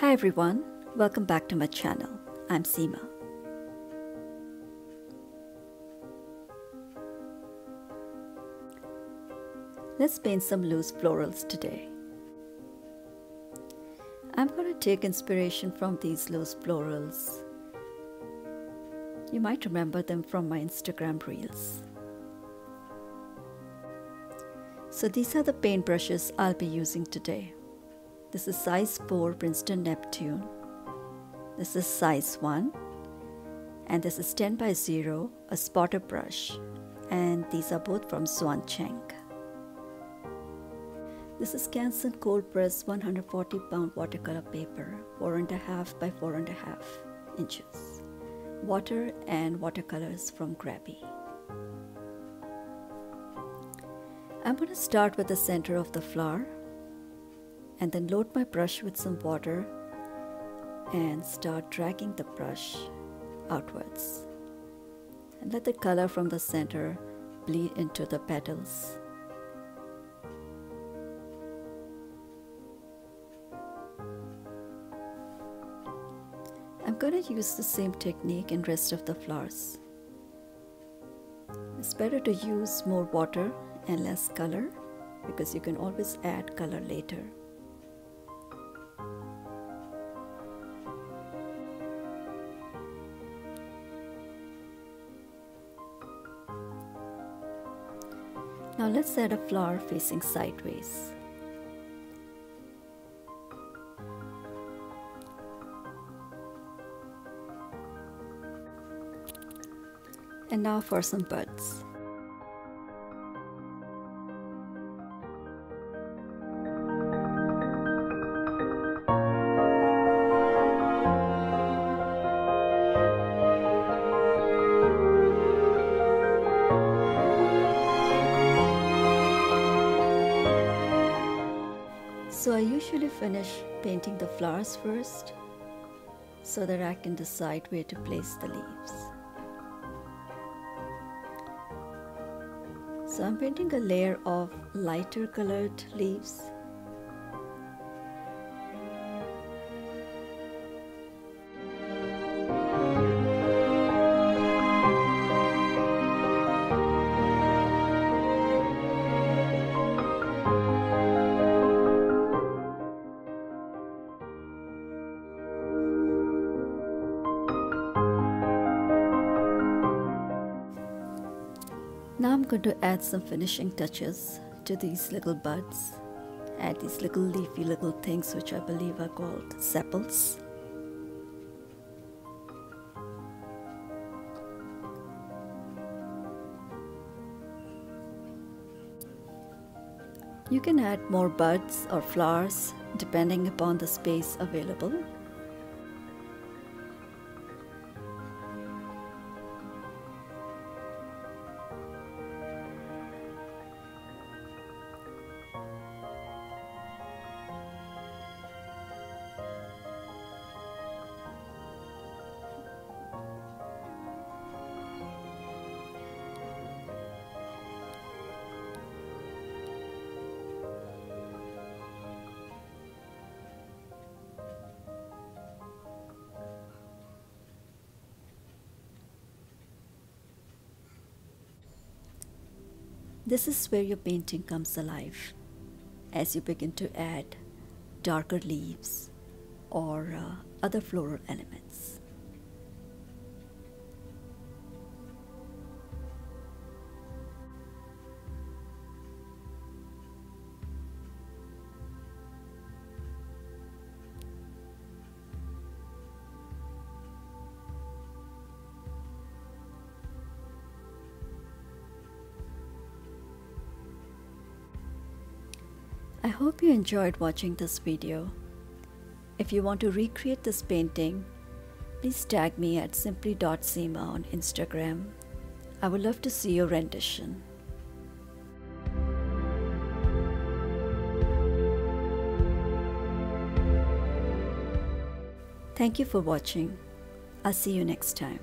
Hi everyone, welcome back to my channel. I'm Seema. Let's paint some loose florals today. I'm going to take inspiration from these loose florals. You might remember them from my Instagram reels. So these are the paint brushes I'll be using today. This is size 4 Princeton Neptune. This is size 1. And this is 10x0, a spotter brush. And these are both from Xuancheng. This is Canson Cold Press 140-pound watercolor paper, 4.5 by 4.5 inches. Water and watercolors from Grabby. I'm going to start with the center of the flower, and then load my brush with some water and start dragging the brush outwards, and let the color from the center bleed into the petals. I'm going to use the same technique in rest of the flowers. It's better to use more water and less color, because you can always add color later. Now let's set a flower facing sideways. And now for some buds. So I usually finish painting the flowers first, so that I can decide where to place the leaves. So I'm painting a layer of lighter colored leaves. Now I'm going to add some finishing touches to these little buds. Add these little leafy little things, which I believe are called sepals. You can add more buds or flowers depending upon the space available. This is where your painting comes alive, as you begin to add darker leaves or other floral elements. I hope you enjoyed watching this video. If you want to recreate this painting, please tag me at simply.seema on Instagram. I would love to see your rendition. Thank you for watching. I'll see you next time.